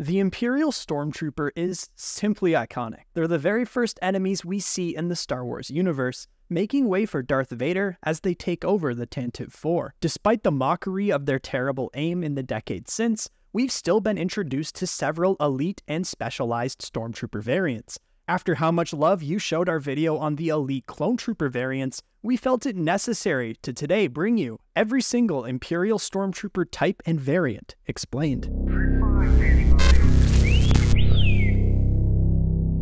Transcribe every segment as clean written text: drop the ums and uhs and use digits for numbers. The Imperial Stormtrooper is simply iconic. They're the very first enemies we see in the Star Wars universe, making way for Darth Vader as they take over the Tantive IV. Despite the mockery of their terrible aim in the decades since, we've still been introduced to several elite and specialized Stormtrooper variants. After how much love you showed our video on the elite Clone Trooper variants, we felt it necessary to today bring you every single Imperial Stormtrooper type and variant explained.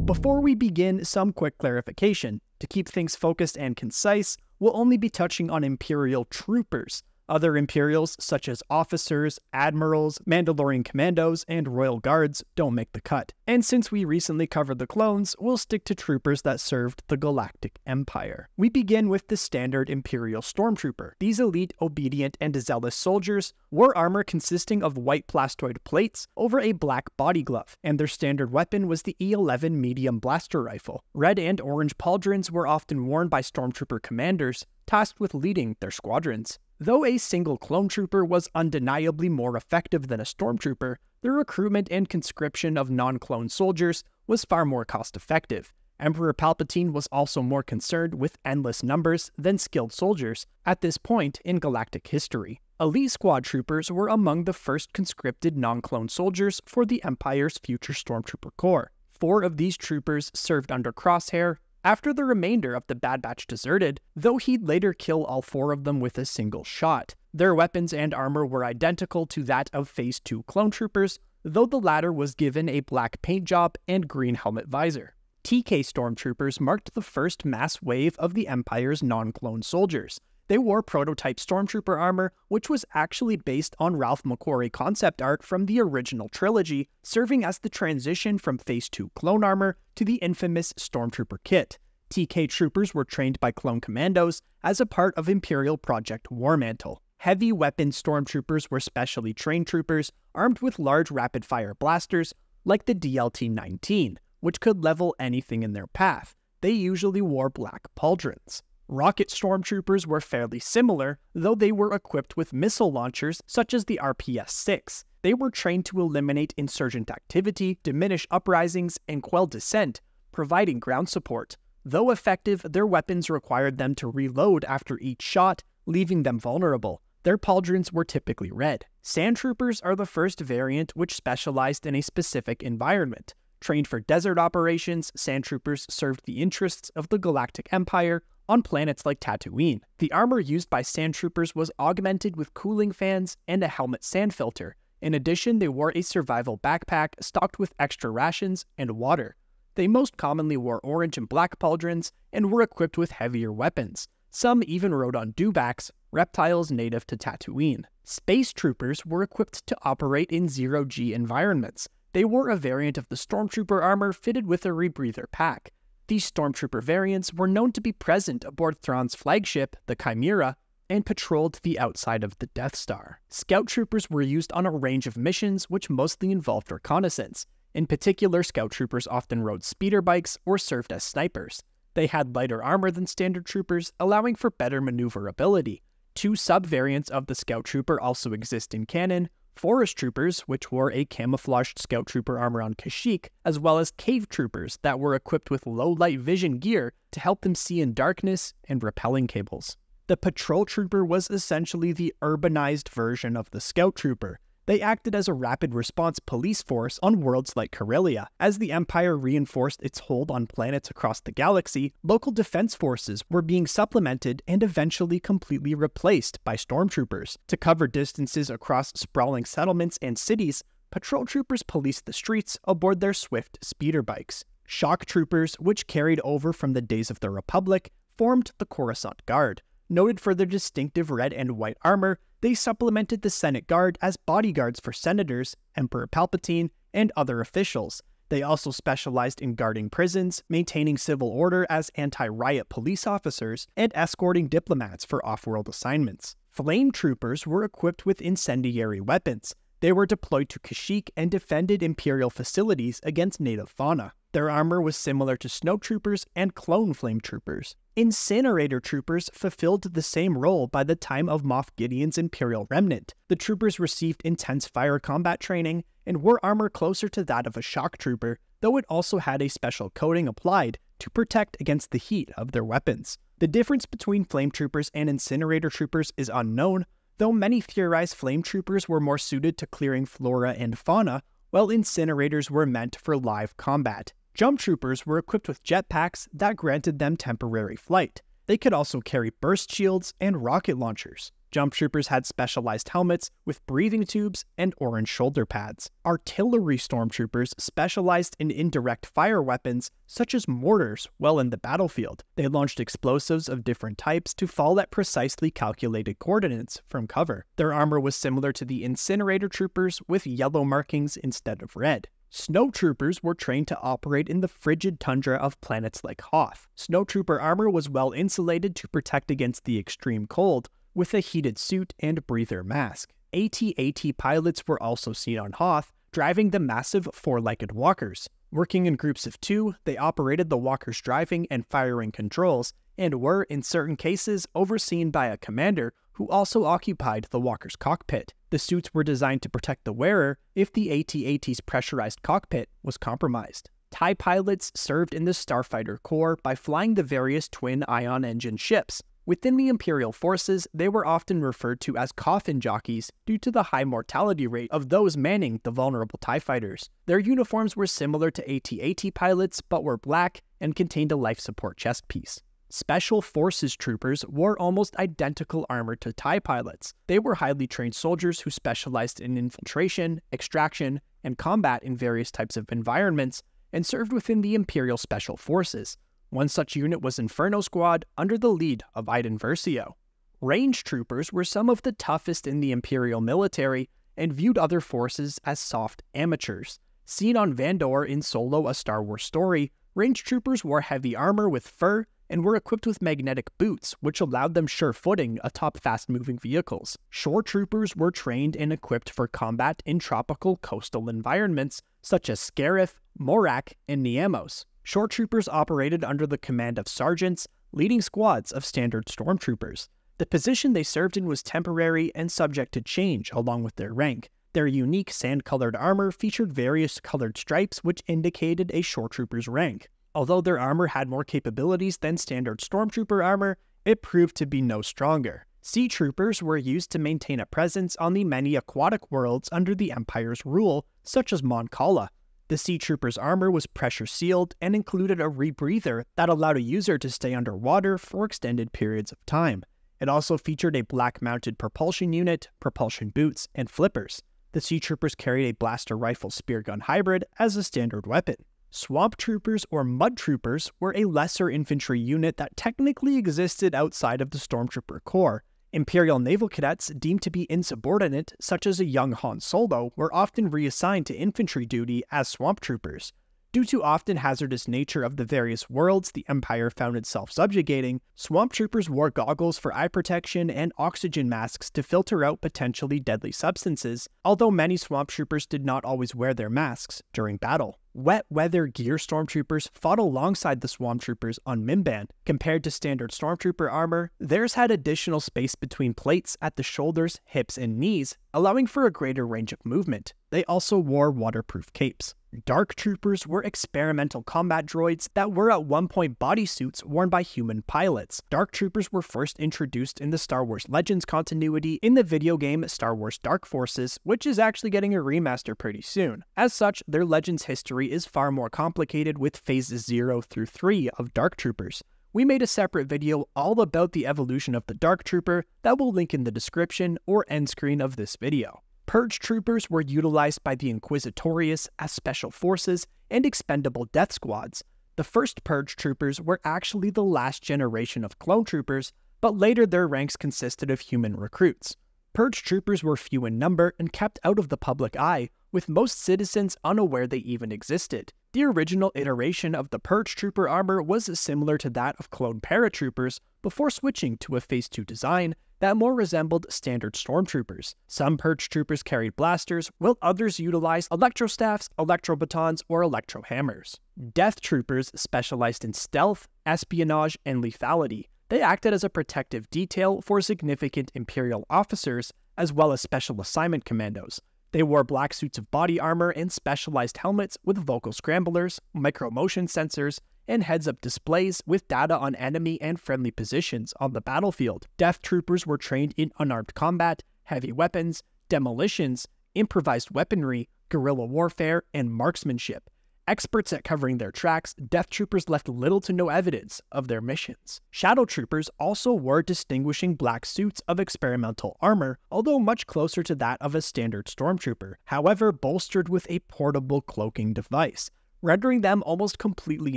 Before we begin, some quick clarification. To keep things focused and concise, we'll only be touching on Imperial Troopers. Other Imperials, such as Officers, Admirals, Mandalorian Commandos, and Royal Guards, don't make the cut. And since we recently covered the clones, we'll stick to troopers that served the Galactic Empire. We begin with the standard Imperial Stormtrooper. These elite, obedient, and zealous soldiers wore armor consisting of white plastoid plates over a black body glove, and their standard weapon was the E-11 medium blaster rifle. Red and orange pauldrons were often worn by Stormtrooper commanders, tasked with leading their squadrons. Though a single clone trooper was undeniably more effective than a stormtrooper, the recruitment and conscription of non-clone soldiers was far more cost-effective. Emperor Palpatine was also more concerned with endless numbers than skilled soldiers at this point in galactic history. Elite squad troopers were among the first conscripted non-clone soldiers for the Empire's future stormtrooper corps. 4 of these troopers served under Crosshair, after the remainder of the Bad Batch deserted, though he'd later kill all 4 of them with a single shot. Their weapons and armor were identical to that of Phase 2 clone troopers, though the latter was given a black paint job and green helmet visor. TK Stormtroopers marked the first mass wave of the Empire's non-clone soldiers. They wore prototype Stormtrooper armor, which was actually based on Ralph McQuarrie concept art from the original trilogy, serving as the transition from Phase 2 clone armor to the infamous Stormtrooper kit. TK Troopers were trained by clone commandos as a part of Imperial Project Warmantle. Heavy weapon Stormtroopers were specially trained troopers armed with large rapid-fire blasters like the DLT-19, which could level anything in their path. They usually wore black pauldrons. Rocket Stormtroopers were fairly similar, though they were equipped with missile launchers such as the RPS-6. They were trained to eliminate insurgent activity, diminish uprisings, and quell dissent, providing ground support. Though effective, their weapons required them to reload after each shot, leaving them vulnerable. Their pauldrons were typically red. Sandtroopers are the first variant which specialized in a specific environment. Trained for desert operations, Sandtroopers served the interests of the Galactic Empire on planets like Tatooine. The armor used by Sandtroopers was augmented with cooling fans and a helmet sand filter. In addition, they wore a survival backpack stocked with extra rations and water. They most commonly wore orange and black pauldrons and were equipped with heavier weapons. Some even rode on dewbacks, reptiles native to Tatooine. Space Troopers were equipped to operate in zero-G environments. They wore a variant of the Stormtrooper armor fitted with a rebreather pack. These Stormtrooper variants were known to be present aboard Thrawn's flagship, the Chimera, and patrolled the outside of the Death Star. Scout Troopers were used on a range of missions which mostly involved reconnaissance. In particular, Scout Troopers often rode speeder bikes or served as snipers. They had lighter armor than standard troopers, allowing for better maneuverability. 2 sub-variants of the Scout Trooper also exist in canon: Forest Troopers, which wore a camouflaged Scout Trooper armor on Kashyyyk, as well as Cave Troopers that were equipped with low-light vision gear to help them see in darkness and rappelling cables. The Patrol Trooper was essentially the urbanized version of the Scout Trooper. They acted as a rapid-response police force on worlds like Corellia. As the Empire reinforced its hold on planets across the galaxy, local defense forces were being supplemented and eventually completely replaced by stormtroopers. To cover distances across sprawling settlements and cities, patrol troopers policed the streets aboard their swift speeder bikes. Shock Troopers, which carried over from the days of the Republic, formed the Coruscant Guard. Noted for their distinctive red and white armor, they supplemented the Senate Guard as bodyguards for senators, Emperor Palpatine, and other officials. They also specialized in guarding prisons, maintaining civil order as anti-riot police officers, and escorting diplomats for off-world assignments. Flame Troopers were equipped with incendiary weapons. They were deployed to Kashyyyk and defended Imperial facilities against native fauna. Their armor was similar to Snowtroopers and Clone Flame Troopers. Incinerator Troopers fulfilled the same role by the time of Moff Gideon's Imperial Remnant. The troopers received intense fire combat training and wore armor closer to that of a shock trooper, though it also had a special coating applied to protect against the heat of their weapons. The difference between Flame Troopers and Incinerator Troopers is unknown, though many theorize Flame Troopers were more suited to clearing flora and fauna, while Incinerators were meant for live combat. Jumptroopers were equipped with jetpacks that granted them temporary flight. They could also carry burst shields and rocket launchers. Jumptroopers had specialized helmets with breathing tubes and orange shoulder pads. Artillery Stormtroopers specialized in indirect fire weapons such as mortars while in the battlefield. They launched explosives of different types to fall at precisely calculated coordinates from cover. Their armor was similar to the Incinerator Troopers with yellow markings instead of red. Snowtroopers were trained to operate in the frigid tundra of planets like Hoth. Snowtrooper armor was well insulated to protect against the extreme cold, with a heated suit and breather mask. AT-AT pilots were also seen on Hoth, driving the massive four-legged walkers. Working in groups of two, they operated the walkers' driving and firing controls, and were, in certain cases, overseen by a commander who also occupied the walker's cockpit. The suits were designed to protect the wearer if the AT-AT's pressurized cockpit was compromised. TIE pilots served in the Starfighter Corps by flying the various twin-ion engine ships. Within the Imperial forces, they were often referred to as coffin jockeys due to the high mortality rate of those manning the vulnerable TIE fighters. Their uniforms were similar to AT-AT pilots, but were black and contained a life support chest piece. Special Forces troopers wore almost identical armor to TIE pilots. They were highly trained soldiers who specialized in infiltration, extraction, and combat in various types of environments, and served within the Imperial Special Forces. One such unit was Inferno Squad, under the lead of Iden Versio. Range Troopers were some of the toughest in the Imperial military, and viewed other forces as soft amateurs. Seen on Vandor in Solo: A Star Wars Story, Range Troopers wore heavy armor with fur, and were equipped with magnetic boots, which allowed them sure footing atop fast-moving vehicles. Shoretroopers were trained and equipped for combat in tropical coastal environments such as Scarif, Morak, and Niamos. Shoretroopers operated under the command of sergeants, leading squads of standard stormtroopers. The position they served in was temporary and subject to change along with their rank. Their unique sand-colored armor featured various colored stripes which indicated a Shoretrooper's rank. Although their armor had more capabilities than standard Stormtrooper armor, it proved to be no stronger. Sea Troopers were used to maintain a presence on the many aquatic worlds under the Empire's rule, such as Mon Cala. The Sea Trooper's armor was pressure-sealed and included a rebreather that allowed a user to stay underwater for extended periods of time. It also featured a black-mounted propulsion unit, propulsion boots, and flippers. The Sea Troopers carried a blaster rifle spear gun hybrid as a standard weapon. Swamp Troopers or Mudtroopers were a lesser infantry unit that technically existed outside of the Stormtrooper Corps. Imperial naval cadets deemed to be insubordinate, such as a young Han Solo, were often reassigned to infantry duty as Swamp Troopers. Due to often hazardous nature of the various worlds the Empire found itself subjugating, Swamp Troopers wore goggles for eye protection and oxygen masks to filter out potentially deadly substances, although many Swamp Troopers did not always wear their masks during battle. Wet-weather gear Stormtroopers fought alongside the Swamp Troopers on Mimban. Compared to standard Stormtrooper armor, theirs had additional space between plates at the shoulders, hips, and knees, allowing for a greater range of movement. They also wore waterproof capes. Dark Troopers were experimental combat droids that were at one point bodysuits worn by human pilots. Dark Troopers were first introduced in the Star Wars Legends continuity in the video game Star Wars Dark Forces, which is actually getting a remaster pretty soon. As such, their Legends history is far more complicated with Phases 0 through 3 of Dark Troopers. We made a separate video all about the evolution of the Dark Trooper that we'll link in the description or end screen of this video. Purge Troopers were utilized by the Inquisitorious as special forces and expendable death squads. The first Purge Troopers were actually the last generation of Clone Troopers, but later their ranks consisted of human recruits. Purge Troopers were few in number and kept out of the public eye, with most citizens unaware they even existed. The original iteration of the Purge Trooper armor was similar to that of Clone Paratroopers before switching to a Phase 2 design that more resembled standard stormtroopers. Some Purge Troopers carried blasters, while others utilized electrostaffs, electrobatons, or electrohammers. Death Troopers specialized in stealth, espionage, and lethality. They acted as a protective detail for significant Imperial officers, as well as special assignment commandos. They wore black suits of body armor and specialized helmets with vocal scramblers, micro-motion sensors, and heads-up displays with data on enemy and friendly positions on the battlefield. Death Troopers were trained in unarmed combat, heavy weapons, demolitions, improvised weaponry, guerrilla warfare, and marksmanship. Experts at covering their tracks, Death Troopers left little to no evidence of their missions. Shadow Troopers also wore distinguishing black suits of experimental armor, although much closer to that of a standard stormtrooper, however bolstered with a portable cloaking device, rendering them almost completely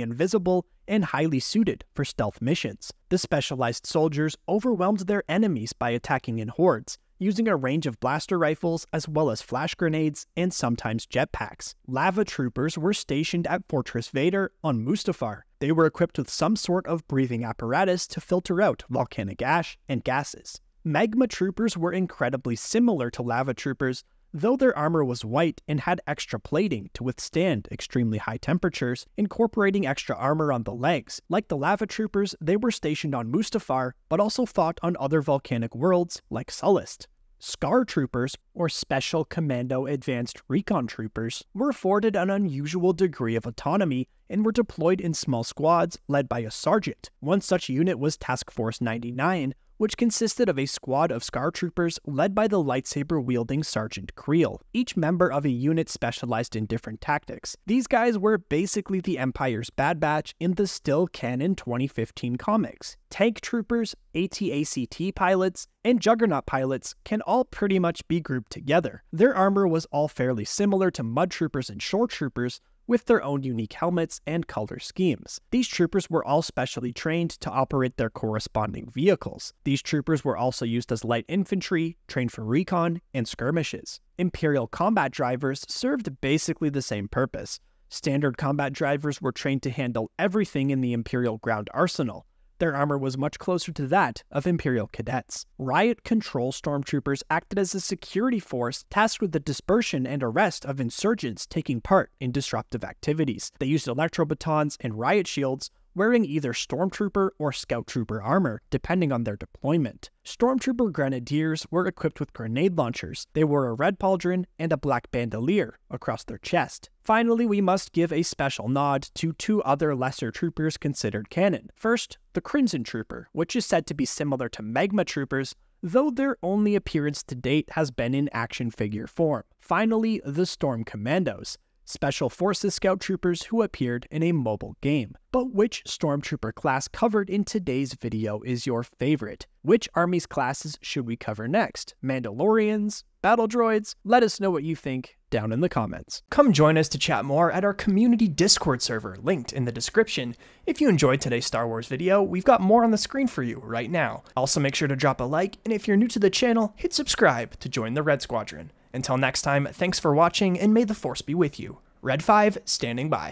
invisible and highly suited for stealth missions. The specialized soldiers overwhelmed their enemies by attacking in hordes, using a range of blaster rifles as well as flash grenades and sometimes jetpacks. Lava Troopers were stationed at Fortress Vader on Mustafar. They were equipped with some sort of breathing apparatus to filter out volcanic ash and gases. Magma Troopers were incredibly similar to Lava Troopers, though their armor was white and had extra plating to withstand extremely high temperatures, incorporating extra armor on the legs. Like the Lava Troopers, they were stationed on Mustafar, but also fought on other volcanic worlds like Sullust. SCAR Troopers, or Special Commando Advanced Recon Troopers, were afforded an unusual degree of autonomy and were deployed in small squads led by a sergeant. One such unit was Task Force 99, which consisted of a squad of SCAR Troopers led by the lightsaber-wielding Sergeant Creel. Each member of a unit specialized in different tactics. These guys were basically the Empire's Bad Batch in the still-canon 2015 comics. Tank Troopers, AT-AT pilots, and Juggernaut pilots can all pretty much be grouped together. Their armor was all fairly similar to Mudtroopers and Shoretroopers, with their own unique helmets and color schemes. These troopers were all specially trained to operate their corresponding vehicles. These troopers were also used as light infantry, trained for recon, and skirmishes. Imperial combat drivers served basically the same purpose. Standard combat drivers were trained to handle everything in the Imperial ground arsenal. Their armor was much closer to that of Imperial cadets. Riot Control Stormtroopers acted as a security force tasked with the dispersion and arrest of insurgents taking part in disruptive activities. They used electrobatons and riot shields, wearing either Stormtrooper or Scout Trooper armor, depending on their deployment. Stormtrooper Grenadiers were equipped with grenade launchers. They wore a red pauldron and a black bandolier across their chest. Finally, we must give a special nod to two other lesser troopers considered canon. First, the Crimson Trooper, which is said to be similar to Magma Troopers, though their only appearance to date has been in action figure form. Finally, the Storm Commandos, Special Forces Scout Troopers who appeared in a mobile game. But which Stormtrooper class covered in today's video is your favorite? Which Army's classes should we cover next? Mandalorians? Battle droids? Let us know what you think down in the comments. Come join us to chat more at our community Discord server, linked in the description. If you enjoyed today's Star Wars video, we've got more on the screen for you right now. Also make sure to drop a like, and if you're new to the channel, hit subscribe to join the Red Squadron. Until next time, thanks for watching, and may the Force be with you. Red 5, standing by.